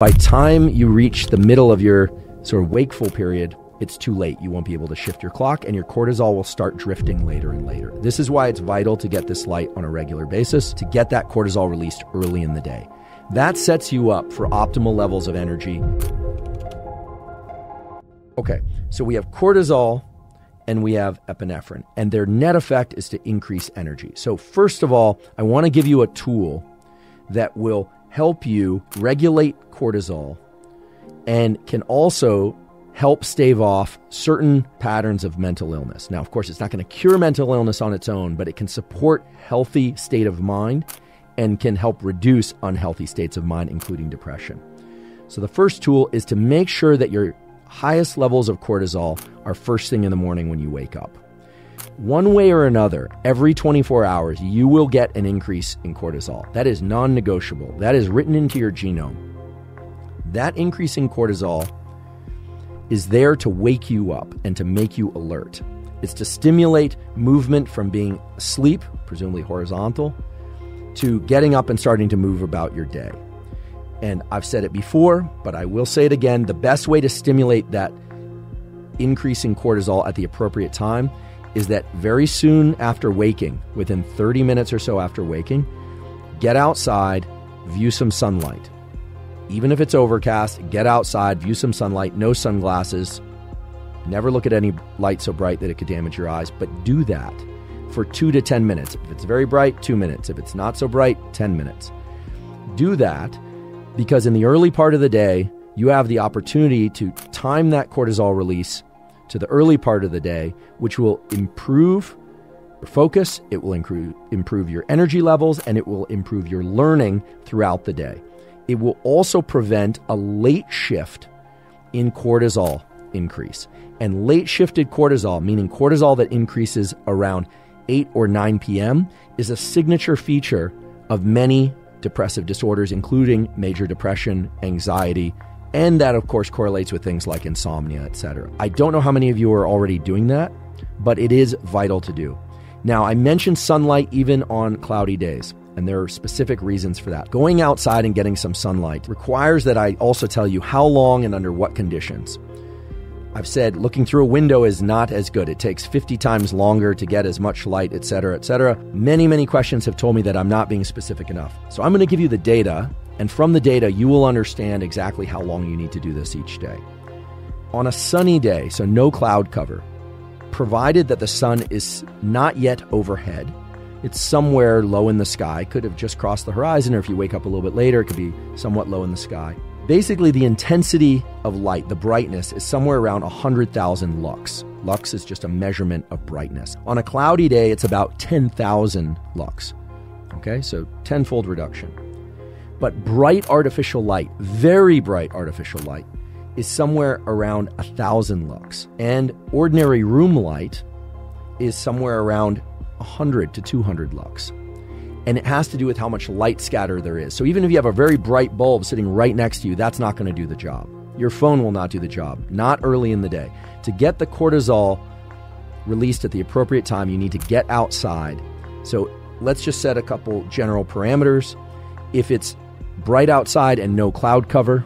By time you reach the middle of your sort of wakeful period, it's too late. You won't be able to shift your clock, and your cortisol will start drifting later and later. This is why it's vital to get this light on a regular basis, to get that cortisol released early in the day. That sets you up for optimal levels of energy. Okay, so we have cortisol and we have epinephrine, and their net effect is to increase energy. So first of all, I want to give you a tool that will help you regulate cortisol and can also help stave off certain patterns of mental illness. Now, of course, it's not going to cure mental illness on its own, but it can support healthy state of mind and can help reduce unhealthy states of mind, including depression. So the first tool is to make sure that your highest levels of cortisol are first thing in the morning when you wake up. One way or another, every 24 hours, you will get an increase in cortisol. That is non-negotiable. That is written into your genome. That increase in cortisol is there to wake you up and to make you alert. It's to stimulate movement from being asleep, presumably horizontal, to getting up and starting to move about your day. And I've said it before, but I will say it again. The best way to stimulate that increase in cortisol at the appropriate time is that very soon after waking, within 30 minutes or so after waking, get outside, view some sunlight. Even if it's overcast, get outside, view some sunlight, no sunglasses. Never look at any light so bright that it could damage your eyes, but do that for 2 to 10 minutes. If it's very bright, 2 minutes. If it's not so bright, 10 minutes. Do that because in the early part of the day, you have the opportunity to time that cortisol release to the early part of the day, which will improve your focus, it will improve your energy levels, and it will improve your learning throughout the day. It will also prevent a late shift in cortisol increase. And late shifted cortisol, meaning cortisol that increases around 8 or 9 p.m., is a signature feature of many depressive disorders, including major depression, anxiety, and that, of course, correlates with things like insomnia, etc. I don't know how many of you are already doing that, but it is vital to do. Now, I mentioned sunlight even on cloudy days, and there are specific reasons for that. Going outside and getting some sunlight requires that I also tell you how long and under what conditions. I've said looking through a window is not as good. It takes 50 times longer to get as much light, etc., etc. Many questions have told me that I'm not being specific enough. So I'm going to give you the data, and from the data, you will understand exactly how long you need to do this each day. On a sunny day, so no cloud cover, provided that the sun is not yet overhead, it's somewhere low in the sky, could have just crossed the horizon, or if you wake up a little bit later, it could be somewhat low in the sky. Basically, the intensity of light, the brightness, is somewhere around 100,000 lux. Lux is just a measurement of brightness. On a cloudy day, it's about 10,000 lux. Okay, so tenfold reduction. But bright artificial light, very bright artificial light, is somewhere around 1,000 lux. And ordinary room light is somewhere around 100 to 200 lux. And it has to do with how much light scatter there is. So even if you have a very bright bulb sitting right next to you, that's not going to do the job. Your phone will not do the job, not early in the day. To get the cortisol released at the appropriate time, you need to get outside. So let's just set a couple general parameters. If it's bright outside and no cloud cover,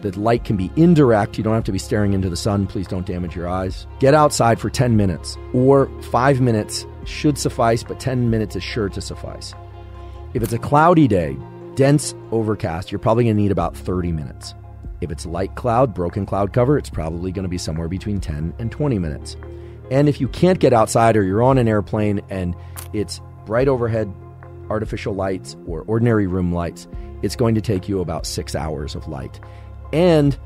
the light can be indirect. You don't have to be staring into the sun. Please don't damage your eyes. Get outside for 10 minutes or 5 minutes should suffice, but 10 minutes is sure to suffice. If it's a cloudy day, dense overcast, you're probably going to need about 30 minutes. If it's light cloud, broken cloud cover, it's probably going to be somewhere between 10 and 20 minutes. And if you can't get outside or you're on an airplane and it's bright overhead, artificial lights or ordinary room lights, it's going to take you about 6 hours of light. And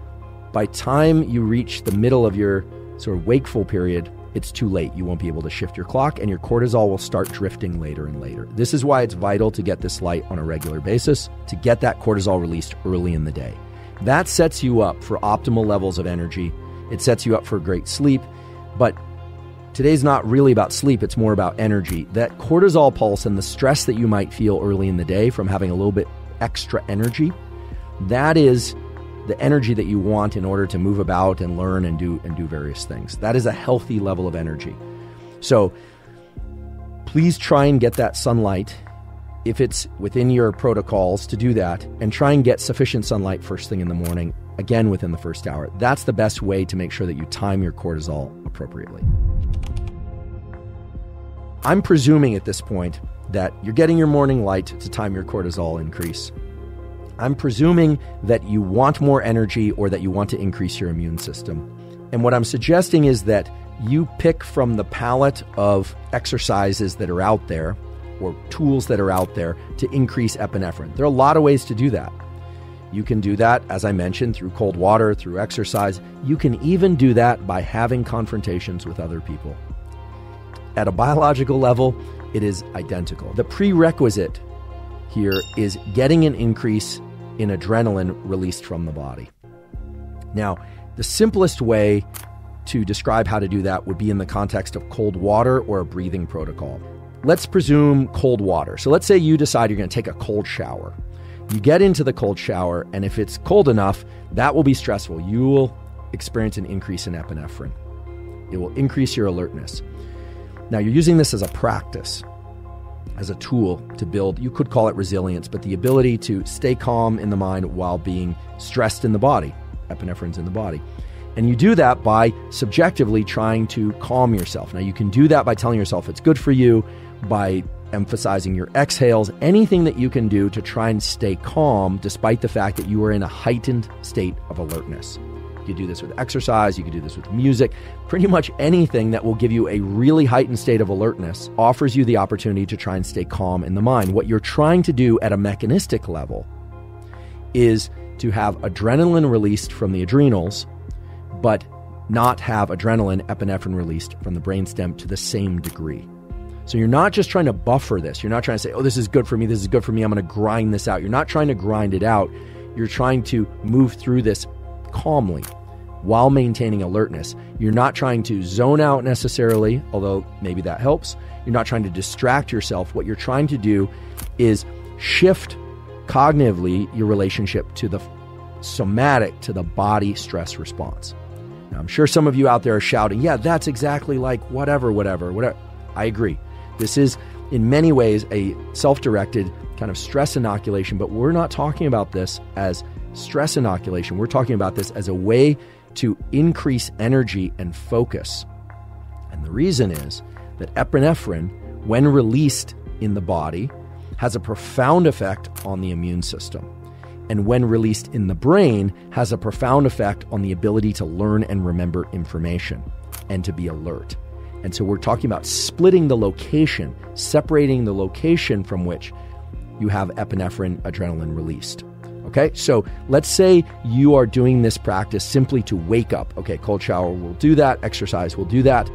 by time you reach the middle of your sort of wakeful period, it's too late. You won't be able to shift your clock and your cortisol will start drifting later and later. This is why it's vital to get this light on a regular basis, to get that cortisol released early in the day. That sets you up for optimal levels of energy. It sets you up for great sleep. But today's not really about sleep. It's more about energy. That cortisol pulse and the stress that you might feel early in the day from having a little bit extra energy, that is the energy that you want in order to move about and learn and do various things. That is a healthy level of energy. So please try and get that sunlight if it's within your protocols to do that, and try and get sufficient sunlight first thing in the morning, again within the first hour. That's the best way to make sure that you time your cortisol appropriately. I'm presuming at this point that you're getting your morning light to time your cortisol increase. I'm presuming that you want more energy or that you want to increase your immune system. And what I'm suggesting is that you pick from the palette of exercises that are out there or tools that are out there to increase epinephrine. There are a lot of ways to do that. You can do that, as I mentioned, through cold water, through exercise. You can even do that by having confrontations with other people. At a biological level, it is identical. The prerequisite here is getting an increase in adrenaline released from the body. Now, the simplest way to describe how to do that would be in the context of cold water or a breathing protocol. Let's presume cold water. So let's say you decide you're going to take a cold shower. You get into the cold shower, and if it's cold enough, that will be stressful. You will experience an increase in epinephrine. It will increase your alertness. Now, you're using this as a practice, as a tool to build, you could call it resilience, but the ability to stay calm in the mind while being stressed in the body. Epinephrine's in the body. And you do that by subjectively trying to calm yourself. Now, you can do that by telling yourself it's good for you, by emphasizing your exhales, anything that you can do to try and stay calm despite the fact that you are in a heightened state of alertness. You can do this with exercise, you can do this with music. Pretty much anything that will give you a really heightened state of alertness offers you the opportunity to try and stay calm in the mind. What you're trying to do at a mechanistic level is to have adrenaline released from the adrenals, but not have epinephrine released from the brainstem to the same degree. So you're not just trying to buffer this. You're not trying to say, oh, this is good for me, I'm going to grind this out. You're not trying to grind it out. You're trying to move through this calmly while maintaining alertness. You're not trying to zone out necessarily, although maybe that helps. You're not trying to distract yourself. What you're trying to do is shift cognitively your relationship to the somatic, to the body stress response. Now, I'm sure some of you out there are shouting, yeah, that's exactly like whatever. I agree. This is in many ways a self-directed kind of stress inoculation, but we're not talking about this as stress inoculation. We're talking about this as a way to increase energy and focus. And the reason is that epinephrine, when released in the body, has a profound effect on the immune system. And when released in the brain, has a profound effect on the ability to learn and remember information and to be alert. And so we're talking about splitting the location, separating the location from which you have epinephrine adrenaline released. Okay, so let's say you are doing this practice simply to wake up. Okay, cold shower will do that, exercise will do that.